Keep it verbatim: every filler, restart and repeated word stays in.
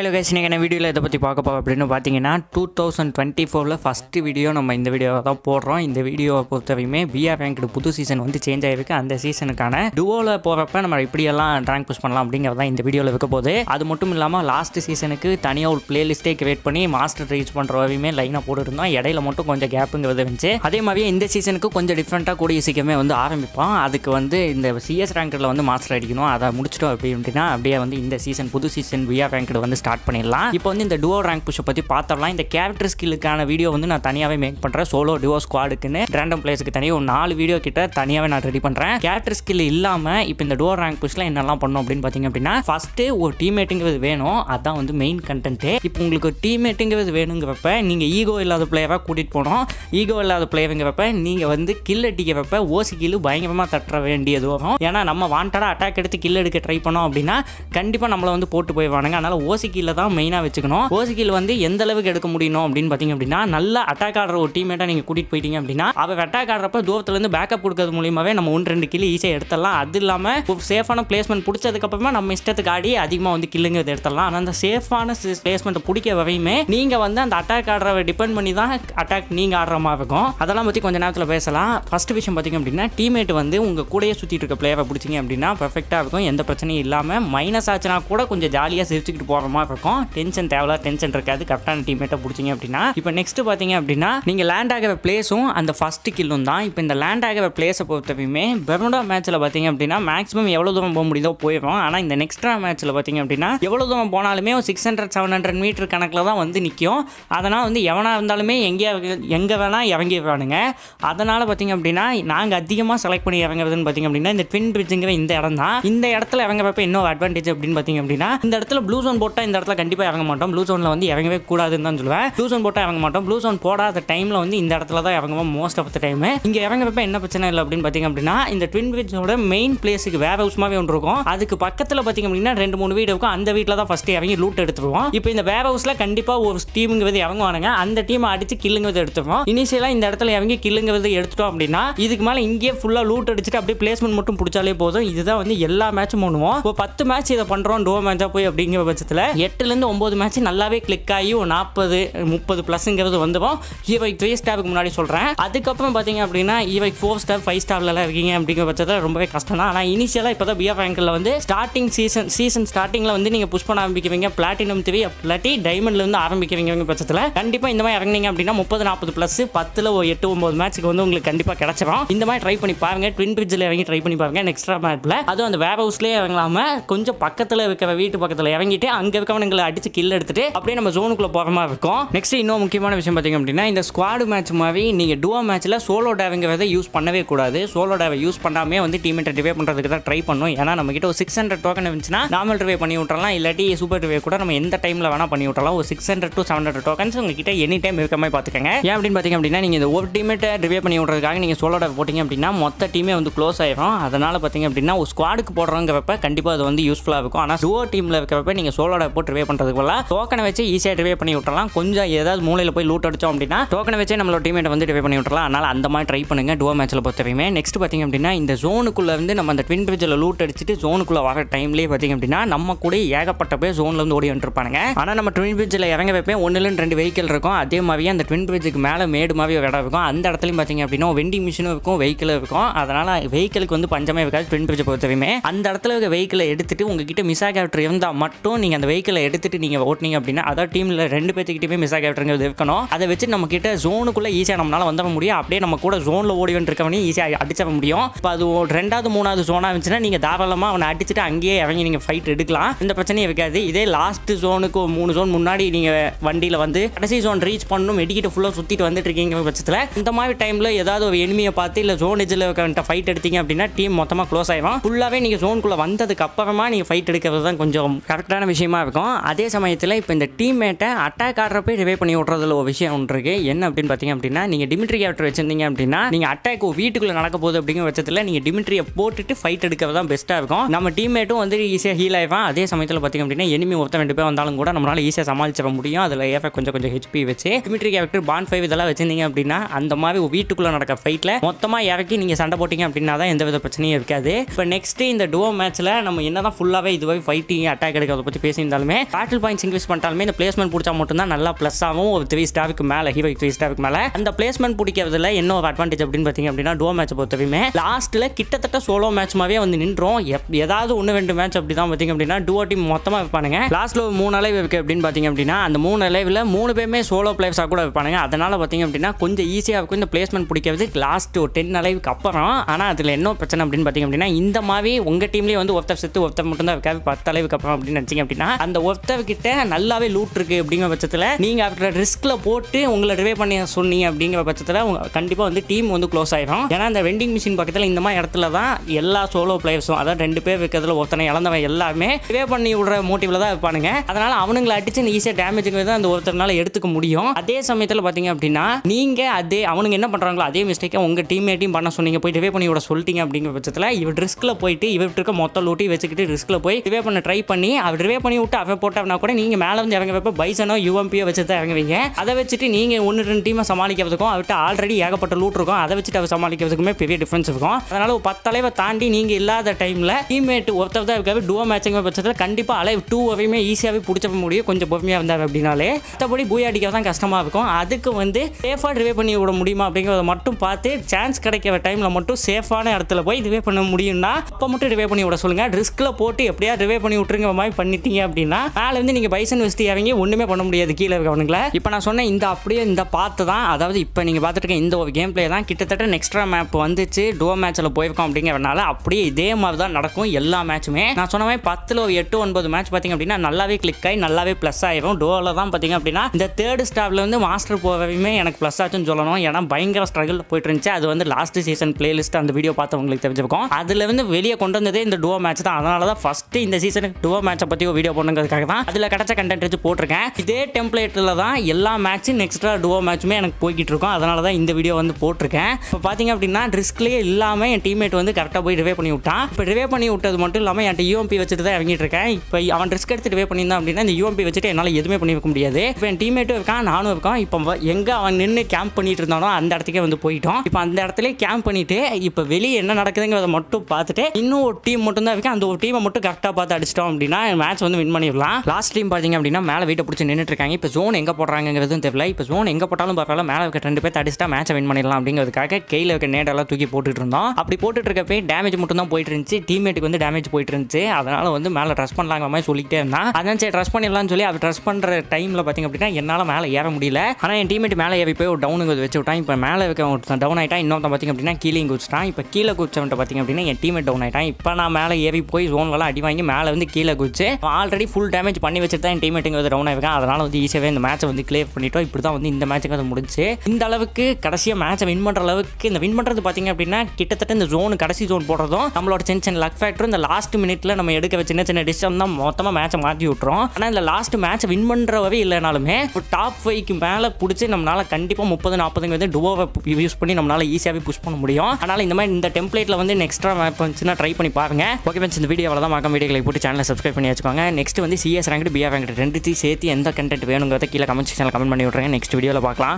Hello guys, in a video let's see twenty twenty-four first video நம்ம இந்த வீடியோவை தான் போடுறோம். இந்த வீடியோவை பொறுத்தவரைமே B R ranked புது சீசன் வந்து சேஞ்ச் ஆயிருக்கு. அந்த சீசனுக்கான டுவோல போறப்ப நம்ம இப்படி எல்லாம் rank push பண்ணலாம் அப்படிங்கறத இந்த வீடியோல வைக்க போதே. அது மட்டும் இல்லாம லாஸ்ட் சீசனுக்கு தனியா ஒரு பிளேலிஸ்டே கிரியேட் பண்ணி மாஸ்டர் ரீச் பண்ற வரையுமே லைனா போட்டுறோம். இடையில மட்டும் கொஞ்சம் கேப்ங்கிறது வந்துச்சு. அதே மாதிரி இந்த சீசனுக்கு கொஞ்சம் டிஃபரண்டா கூடிய சீக்கிரமே வந்து ஆரம்பிப்போம். அதுக்கு வந்து இந்த C S rankedல வந்து மாஸ்டர் அடிக்கணும். அத முடிச்சிட்டோம் அப்படினா அப்படியே வந்து இந்த சீசன் புது சீசன் B R ranked வந்து ஸ்டார்ட் பண்ணிரலாம். இப்போ வந்து இந்த டுவோ rank push பத்தி பார்த்தறலாம். இந்த character skillக்கான வீடியோ வந்து நான் தனியாவே மேக் பண்றேன். சோலோ டுவோ ஸ்குவாட்க்குனே random playsக்கு தனியா ஒரு நாலு வீடியோ கிட்ட தனியாவே நான் ரெடி பண்றேன். character skill இல்லாம இப்போ இந்த டுவோ rank pushல என்னெல்லாம் பண்ணனும் அப்படினு பாத்தீங்க அப்படினா ஃபர்ஸ்ட் ஒரு டீம்மேட்ங்கிறது வேணும். அதான் வந்து மெயின் கண்டென்ட். இப்போ உங்களுக்கு டீம்மேட்ங்கிறது வேணும்ங்கறப்ப நீங்க ஈகோ இல்லாத பிளேயரா கூட்டிட்டு போறோம். ஈகோ இல்லாத பிளேயர்ங்கறப்ப நீங்க வந்து kill அடிக்கிறப்ப ஓசி kill பயங்கரமா தட்டற வேண்டியது வரும். ஏனா நம்ம வாண்டடா அட்டாக் எடுத்து kill எடுக்க ட்ரை பண்ணோம் அப்படினா கண்டிப்பா நம்மள வந்து போட்டு போய்வானுங்க. அதனால ஓசி கில்ல தான் மெயினா வெச்சுக்கணும். ஓசி கில் வந்து எந்த அளவுக்கு எடுக்க முடியும் அப்படினு பாத்தீங்க அப்படினா நல்ல அட்டாக் ஆடுற ஒரு டீம்மேட்டா நீங்க கூட்டிட்டு போயிட்டீங்க அப்படினா அவ அட்டாக் ஆடுறப்ப தூரத்துல இருந்து பேக்கப் கொடுக்கிறது மூலமாவே நம்ம ஒன்று ரெண்டு கில் ஈஸியா எடுத்துறலாம். அது இல்லாம ஒரு சேஃபான பிளேஸ்மென்ட் புடிச்சதுக்கு அப்புறமா நம்ம இஷ்டத்துக்கு ஆடி அதிகமா வந்து கில்லுங்க எடுத்துறலாம். ஆனா அந்த சேஃபான பிளேஸ்மென்ட் புடிக்க வரையுமே நீங்க வந்து அந்த அட்டாக் ஆடுறவ டிபெண்ட் பண்ணி தான் அட்டாக் நீங்க ஆடுற மாதிரி இருக்கும். அதெல்லாம் பத்தி கொஞ்ச நேரத்துல பேசலாம். ஃபர்ஸ்ட் விஷயம் பாத்தீங்க அப்படினா டீம்மேட் வந்து உங்க கூடயே சுத்திட்டு இருக்க பிளேயரை புடிச்சீங்க அப்படினா பெர்ஃபெக்ட்டா இருக்கும். எந்த பிரச்சனையும் இல்லாம மைனஸ் ஆச்சுனா கூட கொஞ்சம் ஜாலியா சிரிச்சிட்டு போற மாதிரி இருக்கும். டென்ஷன் தேவலா டென்ஷன் இருக்காது. கரெக்டான டீம்மேட்ட புடிச்சீங்க அப்படினா இப்போ நெக்ஸ்ட் பாத்தீங்க அப்படினா நீங்க லேண்ட் ஆகிற பிளேஸும் அந்த ஃபர்ஸ்ட் கில்லும் தான். இப்போ இந்த லேண்ட் ஆகிற பிளேஸை பொறுத்தவரையுமே பெர்னடா மேட்ச்ல பாத்தீங்க அப்படினா மேக்ஸிமம் எவ்வளவு தூரம் போக முடியுதோ போயிடும். ஆனா இந்த நெக்ஸ்ட் மேட்ச்ல பாத்தீங்க அப்படினா எவ்வளவு தூரம் போனாலுமே ஒரு six hundred seven hundred meter கணக்குல தான் வந்து நிக்கும். அதனால வந்து எவனா இருந்தாலுமே எங்க எங்க வேணா இறங்கிடுவானுங்க. அதனால பாத்தீங்க அப்படினா நாங்க அதிகமா செலக்ட் பண்ணி இறங்குறதுன்னு பாத்தீங்க அப்படினா இந்த ட்வின் பிரிட்ஜ்ங்கற இந்த இடம் தான். இந்த இடத்துல இறங்கறப்ப இன்னொரு அட்வான்டேஜ் அப்படினு பாத்தீங்க அப்படினா இந்த இடத்துல ப்ளூ ஜோன் போட்டா இந்த இடத்துல கண்டிப்பா இறங்க மாட்டோம். ப்ளூ ஜோன்ல வந்து இறங்கவே கூடாதுன்னு தான் சொல்லுவேன். ப்ளூ ஜோன் போட்டா இறங்க மாட்டோம். ப்ளூ ஜோன் போடாத டைம்ல வந்து இந்த இடத்துல தான் இறங்குவோம் மோஸ்ட் ஆஃப் தி டைம். இங்க இறங்கறப்ப என்ன பிரச்சனை இல்ல அப்படினு பாத்தீங்க அப்படினா இந்த ட்வின் பிரிட்ஜோட மெயின் பிளேஸ்க்கு வேர் ஹவுஸ் மாதிரி ஒன்று இருக்கும். அதுக்கு பக்கத்துல பாத்தீங்க அப்படினா ரெண்டு மூணு வீடு இருக்கும். அந்த வீட்ல தான் ஃபர்ஸ்ட் இறங்கி லூட் எடுத்துருவோம். இப்போ இந்த வேர் ஹவுஸ்ல கண்டிப்பா ஒரு டீம்ங்கிறது இறங்குவானுங்க. அந்த டீம் அடிச்சு கில்லுங்கிறது எடுத்துருவோம். இனிஷியலா இந்த இடத்துல இறங்கி கில்லுங்கிறது எடுத்துட்டோம் அப்படினா இதுக்கு மேல இங்கே ஃபுல்லா லூட் அடிச்சிட்டு அப்படியே பிளேஸ்மென்ட் மட்டும் புடிச்சாலே போதும். இதுதான் வந்து எல்லா மேட்சும் பண்ணுவோம். இப்போ பத்து மேட்ச் இத பண்றோம் டோ மேட்சா போய் அப்படிங்கிற பட்சத்துல எட்டுல இருந்து ஒன்பது மேட்ச் நல்லாவே கிளிக் ஆகி ஒரு நாற்பது முப்பது பிளஸ்ங்கிறது வந்துடும். ஈவைக் த்ரீ ஸ்டாருக்கு முன்னாடி சொல்றேன். அதுக்கப்புறம் பாத்தீங்க அப்படின்னா ஈவைக் ஃபோர் ஸ்டார் ஃபைவ் ஸ்டார்ல எல்லாம் இருக்கீங்க அப்படிங்கிற பட்சத்துல ரொம்பவே கஷ்டம் தான். ஆனா இனிஷியலா இப்பதான் B R rankல வந்து ஸ்டார்டிங் சீசன் சீசன் ஸ்டார்டிங்ல வந்து நீங்க புஷ் பண்ண ஆரம்பிக்கிறீங்க. பிளாட்டினம் த்ரீ பிளாட்டி டைமண்ட்ல இருந்து ஆரம்பிக்கிறீங்க பட்சத்துல கண்டிப்பா இந்த மாதிரி இறங்கினீங்க அப்படின்னா முப்பது நாற்பது பிளஸ் பத்துல ஒரு எட்டு ஒன்பது மேட்சுக்கு வந்து உங்களுக்கு கண்டிப்பா கிடைச்சிடும். இந்த மாதிரி ட்ரை பண்ணி பாருங்க. ட்வின் பிரிட்ஜ்ல இறங்கி ட்ரை பண்ணி பாருங்க. நெக்ஸ்ட் மேட்ல அதுவும் அந்த வேர் ஹவுஸ்லயே இறங்கலாம கொஞ்சம் பக்கத்துல இருக்கிற வீட்டு பக்கத்துல இறங்கிட்டு அங்க இருக்கவங்களை அடிச்சு கில் எடுத்துட்டு அப்படியே நம்ம ஜோனுக்குள்ள போற மாதிரி இருக்கும். நெக்ஸ்ட் இன்னொரு முக்கியமான விஷயம் பாத்தீங்க அப்படின்னா இந்த ஸ்குவாட் மேட்ச் மாதிரி நீங்க டுவோ மேட்ச்ல சோலோ டைவிங்கிறத யூஸ் பண்ணவே கூடாது. சோலோ டைவை யூஸ் பண்ணாமே வந்து டீம்மேட் ரிவே பண்றதுக்கு தான் ட்ரை பண்ணணும். ஏன்னா நம்ம கிட்ட ஒரு சிக்ஸ் ஹண்ட்ரட் டோக்கன் இருந்துச்சுன்னா நார்மல் ரிவே பண்ணி விட்டுறலாம். இல்லாட்டி சூப்பர் ரிவே கூட நம்ம எந்த டைம்ல வேணா பண்ணி விட்டுறலாம். ஒரு six hundred to seven hundred tokens உங்ககிட்ட எனி டைம் இருக்க மாதிரி பாத்துக்கங்க. ஏன் அப்படின்னு பாத்தீங்க அப்படின்னா நீங்க இந்த ஒரு டீம்மேட்டை ரிவே பண்ணி விடுறதுக்காக நீங்க சோலோ டைவ் போட்டீங்க அப்படின்னா மொத்த டீமே வந்து க்ளோஸ் ஆயிடும். அதனால பாத்தீங்க அப்படின்னா ஒரு ஸ்குவாடுக்கு போடுறோங்கிறப்ப கண்டிப்பா அது வந்து யூஸ்ஃபுல்லா இருக்கும். ஆனா டுவோ டீம்ல இருக்கிறப்ப நீங்க சோலோட போட்டு ரிவே பண்றதுக்கு பதிலா டோக்கனை வச்சு ஈஸியா ரிவே பண்ணி விட்டுறலாம். கொஞ்சம் ஏதாவது மூலையில போய் லூட் அடிச்சோம் அப்படின்னா டோக்கனை வச்சு நம்மளோட டீம்மேட் வந்து ரிவே பண்ணி விட்டுறலாம். அதனால அந்த மாதிரி ட்ரை பண்ணுங்க டுவோ மேட்ச்ல பொறுத்தவரையுமே. நெக்ஸ்ட் பாத்தீங்க அப்படின்னா இந்த ஜோனுக்குள்ள இருந்து நம்ம அந்த ட்வின் பிரிட்ஜ்ல லூட் அடிச்சுட்டு ஜோனுக்குள்ள வர டைம்லயே பாத்தீங்க அப்படின்னா நம்ம கூட ஏகப்பட்ட பேர் ஜோன்ல இருந்து ஓடி வந்துருப்பானுங்க. ஆனா நம்ம ட்வின் பிரிட்ஜ்ல இறங்க வைப்பேன் ஒன்னுல ரெண்டு வெஹிக்கிள் இருக்கும். அதே மாதிரியே அந்த ட்வின் பிரிட்ஜுக்கு மேல மேடு மாதிரி ஒரு இடம் இருக்கும். அந்த இடத்துலயும் பாத்தீங்க அப்படின்னா வெண்டிங் மிஷினும் இருக்கும் வெஹிக்கிள் இருக்கும். அதனால வெஹிக்கிளுக்கு வந்து பஞ்சமே இருக்காது. ட்வின் பிரிட்ஜை பொறுத்தவரையுமே அந்த இடத்துல இருக்க வெஹிக்கிளை எடுத்துட்டு உங்ககிட்ட மிஸ்ஸா கேப்டர் இருந்தால் மட்டும் நீங்க அந்த வெஹிக்கிளை எடுத்துட்டு நீங்க ஓட்டினீங்க அப்படின்னா அதாவது டீம்ல ரெண்டு பேர்த்துக்கிட்டே மிஸ்ஸா கேப்டருங்கிறது இருக்கணும். அதை வச்சு நம்ம கிட்ட ஜோனுக்குள்ள ஈஸியா நம்மளால வந்த முடியும். அப்படியே நம்ம கூட ஜோன்ல ஓடி வந்துருக்கவனே ஈஸியா அடிச்ச முடியும். இப்போ அது ரெண்டாவது மூணாவது ஜோனா இருந்துச்சுன்னா நீங்க தாராளமா அவனை அடிச்சுட்டு அங்கேயே இறங்கி நீங்க ஃபைட் எடுக்கலாம். இந்த பிரச்சனையும் இருக்காது. இதே லாஸ்ட் ஜோனுக்கு மூணு ஜோன் முன்னாடி நீங்க வண்டியில வந்து கடைசி ஜோன் ரீச் பண்ணணும் மெடிக்கிட்ட ஃபுல்லா சுத்திட்டு வந்துட்டு இருக்கீங்க பட்சத்துல இந்த மாதிரி டைம்ல ஏதாவது ஒரு எனிமியை பார்த்து இல்ல ஜோன் எஜ்ல ஃபைட் எடுத்தீங்க அப்படின்னா டீம் மொத்தமா க்ளோஸ் ஆயிடும். ஃபுல்லாவே நீங்க ஜோனுக்குள்ள வந்ததுக்கு அப்புறமா நீங்க ஃபைட் எடுக்கிறது தான் கொஞ்சம் கரெக்டான விஷயமா இருக்கும். அதே சமயத்தில் இப்போ இந்த டீம்மேட்டை அட்டாக் ஆடுறப்ப ரிவே பண்ணி விடுறதுல ஒரு விஷயம் ஒன்று இருக்கு. என்ன அப்படின்னு பாத்தீங்க அப்படின்னா நீங்க டிமிட்ரி கேப்டர் வச்சிருந்தீங்க அப்படின்னா நீங்க அட்டாக் வீட்டுக்குள்ள நடக்க போகுது அப்படிங்கிற பட்சத்தில் நீங்க டிமிட்ரியை போட்டுட்டு ஃபைட் எடுக்கிறது தான் பெஸ்ட்டா இருக்கும். நம்ம டீம்மேட்டும் வந்து ஈஸியா ஹீல் ஆயிடும். அதே சமயத்தில் பாத்தீங்க அப்படின்னா எனிமி ஒருத்தன் ரெண்டு பேர் வந்தாலும் கூட நம்மளால ஈஸியா சமாளிச்சிட முடியும். அதுல ஏஃப கொஞ்சம் கொஞ்சம் ஹெச்பி வச்சு டிமிட்ரி கேப்டர் பான் ஃபைவ் இதெல்லாம் வச்சிருந்தீங்க அப்படின்னா அந்த மாதிரி வீட்டுக்குள்ள நடக்க ஃபைட்ல மொத்தமா இறக்கி நீங்க சண்டை போட்டீங்க அப்படின்னா தான் எந்த வித பிரச்சனையும் இருக்காது. இப்போ நெக்ஸ்ட் இந்த டுவோ மேட்ச்ல நம்ம என்னதான் ஃபுல்லாவே இதுவே ஃபைட்டிங் அட்டாக் எடுக்கிறத பத்தி பேசியிருந்தாலும் இருக்குமே. பேட்டில் பாயிண்ட்ஸ் இன்க்ரீஸ் பண்ணிட்டாலுமே இந்த பிளேஸ்மெண்ட் பிடிச்சா மட்டும் தான் நல்லா பிளஸ் ஆகும். ஒரு த்ரீ ஸ்டாருக்கு மேலே ஹீரோக்கு த்ரீ ஸ்டாருக்கு மேலே அந்த பிளேஸ்மெண்ட் பிடிக்கிறதுல என்ன ஒரு அட்வான்டேஜ் அப்படின்னு பார்த்தீங்க அப்படின்னா டோ மேட்ச் பொறுத்தவரையுமே லாஸ்ட்டில் கிட்டத்தட்ட சோலோ மேட்ச்மாவே வந்து நின்றோம். ஏதாவது ஒன்று ரெண்டு மேட்ச் அப்படி தான் பார்த்தீங்க அப்படின்னா டூ டீம் மொத்தமாக வைப்பானுங்க. லாஸ்ட்டில் ஒரு மூணு அளவு இருக்குது அப்படின்னு பார்த்தீங்க அப்படின்னா அந்த மூணு அளவில் மூணு பேருமே சோலோ பிளேயர்ஸாக கூட வைப்பானுங்க. அதனால் பார்த்தீங்க அப்படின்னா கொஞ்சம் ஈஸியாக இருக்கும் இந்த பிளேஸ்மெண்ட் பிடிக்கிறது லாஸ்ட் ஒரு டென் அளவுக்கு அப்புறம். ஆனால் அதில் என்ன பிரச்சனை அப்படின்னு பார்த்தீங்க அப்படின்னா இந்த மாதிரி உங்கள் டீம்லேயே வந்து ஒருத்தர் செத்து ஒருத்தர் மட்டும் தான் இருக்காது பத்து அளவுக்கு அப்புறம் அப்படின்னு நினச்சிங்க அப்படின்னா அந்த ஒருத்தர்கிட்ட நல்லாவே லூட் இருக்குது அப்படிங்கிற பட்சத்தில் நீங்கள் அவரோட ரிஸ்கில் போட்டு உங்களை ரிவே பண்ணி சொன்னீங்க அப்படிங்கிற பட்சத்தில் கண்டிப்பாக வந்து டீம் வந்து க்ளோஸ் ஆகிடும். ஏன்னா அந்த வெண்டிங் மிஷின் பக்கத்தில் இந்த மாதிரி இடத்துல தான் எல்லா சோலோ பிளேயர்ஸும் அதாவது ரெண்டு பேர் இருக்கிறதுல ஒருத்தனை இழந்தவன் எல்லாமே ரிவே பண்ணி விடுற மோட்டிவில் தான் இருப்பானுங்க. அதனால் அவனுங்களை அடிச்சு ஈஸியாக டேமேஜுங்கிறது தான் அந்த ஒருத்தனால எடுத்துக்க முடியும். அதே சமயத்தில் பார்த்தீங்க அப்படின்னா நீங்கள் அதே அவனுங்க என்ன பண்ணுறாங்களோ அதே மிஸ்டேக்கை உங்கள் டீம்மேட்டையும் பண்ண சொன்னீங்க போய் ரிவே பண்ணி விட சொல்லிட்டீங்க அப்படிங்கிற பட்சத்தில் இவர் ரிஸ்கில் போயிட்டு இவர்கிட்ட இருக்க மொத்த லூட்டி வச்சுக்கிட்டு ரிஸ்கில் போய் ரிவே பண்ண ட்ரை பண்ணி அவர் ரிவே பண்ணி விட்டு அவன் போட்டவனா கூட நீங்கள் மேலே வந்து இறங்குறப்ப பைசனோ யூஎம்பியோ வச்சு தான் இறங்குவீங்க. அதை வச்சுட்டு நீங்கள் ஒன்று ரெண்டு டீமை சமாளிக்கிறதுக்கும் அவர்கிட்ட ஆல்ரெடி ஏகப்பட்ட லூட் இருக்கும் அதை வச்சுட்டு அவர் சமாளிக்கிறதுக்குமே பெரிய டிஃபரன்ஸ் இருக்கும். அதனால் ஒரு பத்து அளவை தாண்டி நீங்கள் இல்லாத டைமில் டீம்மேட் ஒருத்தர் தான் இருக்காது. டூவோ மேட்சிங்கிற பட்சத்தில் கண்டிப்பாக அளவு டூ வரையுமே ஈஸியாகவே பிடிச்ச முடியும். கொஞ்சம் பொறுமையாக இருந்தார் அப்படின்னாலே மற்றபடி பூய அடிக்க தான் கஷ்டமாக இருக்கும். அதுக்கு வந்து சேஃபாக ரிவே பண்ணி விட முடியுமா அப்படிங்கிறத மட்டும் பார்த்து சான்ஸ் கிடைக்கிற டைமில் மட்டும் சேஃபான இடத்துல போய் ரிவே பண்ண முடியும்னா அப்போ மட்டும் ரிவே பண்ணி விட சொல்லுங்கள். ரிஸ்கில் போட்டு எப்படியா ரிவே பண்ணி விட்டுருங்க மாதிரி பண்ணிட்டீங்க அப்படின்னா அதில் வந்து நீங்கள் பைசன் வச்சு இறங்கி ஒன்றுமே பண்ண முடியாது கீழே இருக்கவனுங்களே. இப்போ நான் சொன்ன இந்த அப்படியே இந்த பார்த்து தான் அதாவது இப்போ நீங்கள் பார்த்துட்டு இருக்க இந்த ஒரு கேம் பிளே தான் கிட்டத்தட்ட நெக்ஸ்ட்ரா மேப் வந்துச்சு டோ மேட்சில் போயிருக்கோம் அப்படிங்கிறனால அப்படியே இதே மாதிரி தான் நடக்கும் எல்லா மேட்சுமே. நான் சொன்ன மாதிரி பத்தில் ஒரு எட்டு ஒன்பது மேட்ச் பார்த்தீங்க அப்படின்னா நல்லாவே கிளிக் ஆகி நல்லாவே ப்ளஸ் ஆகிடும். டோவில் தான் பார்த்தீங்க அப்படின்னா இந்த தேர்ட் ஸ்டாப்ல வந்து மாஸ்டர் போகவே எனக்கு ப்ளஸ் ஆச்சுன்னு சொல்லணும். ஏன்னா பயங்கர ஸ்ட்ரகிள் போயிட்டு இருந்துச்சு. அது வந்து லாஸ்ட் சீசன் பிளேலிஸ்ட் அந்த வீடியோ பார்த்து உங்களுக்கு தெரிஞ்சிருக்கும். அதில் வந்து வெளியே கொண்டு வந்ததே இந்த டோ மேட்ச் தான். அதனால தான் ஃபஸ்ட்டு இந்த சீசனுக்கு டோ மேட்சை பற்றி ஒரு வீடியோ பண்ணுங்கிறதுக்காக தான் அதில் கிடச்ச கண்டென்ட் வச்சு போட்டிருக்கேன். இதே டெம்ப்ளேட்டில் தான் எல்லா மேட்சும் நெக்ஸ்ட்ரா டோ மேட்சுமே எனக்கு போய்கிட்டு இருக்கும். அதனால தான் இந்த வீடியோ வந்து போட்டிருக்கேன். இப்போ பார்த்தீங்க அப்படின்னா ரிஸ்க்லேயே இல்லாமல் என் டீம்மேட் வந்து கரெக்டாக போய் ரிவே பண்ணி விட்டான். இப்போ ரிவே பண்ணி விட்டது மட்டும் இல்லாமல் என்கிட்ட யூஎம்பி வச்சுட்டு தான் இறங்கிட்டு இருக்கேன். இப்போ அவன் ரிஸ்க் எடுத்து ரிவே பண்ணியிருந்தான் அப்படின்னா இந்த யூஎம்பி வச்சுட்டு என்னால் எதுவுமே பண்ணி வைக்க முடியாது. இப்போ என் டீம்மேட்டும் இருக்கான் நானும் இருக்கான். இப்போ எங்கே அவன் நின்று கேம்ப் பண்ணிட்டு இருந்தானோ அந்த இடத்துக்கே வந்து போயிட்டோம். இப்போ அந்த இடத்துல கேம்ப் பண்ணிட்டு இப்போ வெளியே என்ன நடக்குதுங்கிறத மட்டும் பார்த்துட்டு இன்னும் ஒரு டீம் மட்டும் தான் இருக்கு. அந்த ஒரு டீமை மட்டும் கரெக்டாக பார்த்து அடிச்சிட்டோம் அப்படின்னா மேட்ச் வந்து வின் பண்ணிடலாம். லாஸ்ட் டீம் பார்த்தீங்க அப்படின்னா மேலே வீட்டை பிடிச்சி நின்றுட்டு இருக்காங்க. இப்போ ஜோன் எங்கே போடுறாங்கிறதும் தெரியல. இப்போ ஜோன் எங்கே போட்டாலும் பரவாயில்ல மேலே இருக்க ரெண்டு பேர் அடிச்சிட்டா மேட்சை வின் பண்ணிடலாம் அப்படிங்கிறதுக்காக கையில் இருக்க நேட்டெல்லாம் தூக்கி போட்டுட்டு இருந்தோம். அப்படி போட்டுட்டு இருக்கப்போ டேமேஜ் மட்டும் தான் போயிட்டு இருந்துச்சு. டீம்மேட்டுக்கு வந்து டேமேஜ் போயிட்டு இருந்துச்சு. அதனால வந்து மேலே ட்ரெஸ் பண்ணலாங்கிற மாதிரி சொல்லிக்கிட்டே இருந்தான். அதான் சரி ட்ரெஸ் பண்ணிடலாம்னு சொல்லி அவர் ட்ரெஸ் பண்ணுற டைமில் பார்த்தீங்க அப்படின்னா என்னால் மேலே ஏற முடியல. ஆனால் என் டீம்மேட் மேலே ஏறி போய் ஒரு டவுனுங்கிறது வச்சு விட்டான். இப்போ மேலே இருக்க டவுன் ஆகிட்டா இன்னொருத்தன் பார்த்தீங்க அப்படின்னா கீழே குதிச்சிட்டான். இப்போ கீழே குதிச்சவன்ட்ட பார்த்தீங்க அப்படின்னா என் டீம்மேட் டவுன் ஆகிட்டான். இப்போ நான் மேலே ஏறி போய் ஜோன்லாம் அடி வாங்கி மேலே வந்து கீழே குதிச்சு ஆல்ரெடி ஃபுல் டேமேஜ் பண்ணி வச்சுட்டு தான் என் டீம்மேட்டுங்க வந்து டவுன் ஆகிருக்கான். அதனால் வந்து ஈஸியாகவே இந்த மேட்சை வந்து கிளியர் பண்ணிட்டோம். இப்படி தான் வந்து இந்த மேட்சுக்கு வந்து முடிஞ்சு இந்த அளவுக்கு கடைசியாக மேட்சை வின் பண்ணுற அளவுக்கு இந்த வின் பண்ணுறது பார்த்தீங்க அப்படின்னா கிட்டத்தட்ட இந்த ஜோனு கடைசி ஜோன் போடுறதும் நம்மளோட சின்ன சின்ன லக் ஃபேக்டரும் இந்த லாஸ்ட் மினிட்ல நம்ம எடுக்கிற சின்ன சின்ன டிசிஷன் தான் மொத்தமாக மேட்சை மாற்றி விட்டுரும். ஆனால் இந்த லாஸ்ட் மேட்சை வின் பண்ணுறவே இல்லைனாலுமே ஒரு டாப் ஃபைவ்க்கு மேலே பிடிச்சி நம்மளால கண்டிப்பாக முப்பது நாற்பதுங்கிறது டுவோவை யூஸ் பண்ணி நம்மளால ஈஸியாகவே புஷ் பண்ண முடியும். அதனால் இந்த மாதிரி இந்த டெம்ப்ளேட்டில் வந்து நெக்ஸ்ட்ரா மேப் வந்துச்சுன்னா ட்ரை பண்ணி பாருங்க. ஓகே ஃப்ரெண்ட்ஸ், இந்த வீடியோவில் தான் மறக்காம வீடியோக்களை போட்டு சேனலை சப்ஸ்கிரைப் பண்ணி வச்சுக்கோங்க. நெக்ஸ்ட் வந்து சிஎஸ் ரேங்க் பிஆர் ரேங்க் ரெண்டுத்தையும் சேர்த்து எந்த கண்டென்ட் வேணுங்கிறத கீழே கமெண்ட் செக்ஷனில் கமெண்ட் பண்ணி விட்றேன். நெக்ஸ்ட் வீடியோவில் பார்க்கலாம்.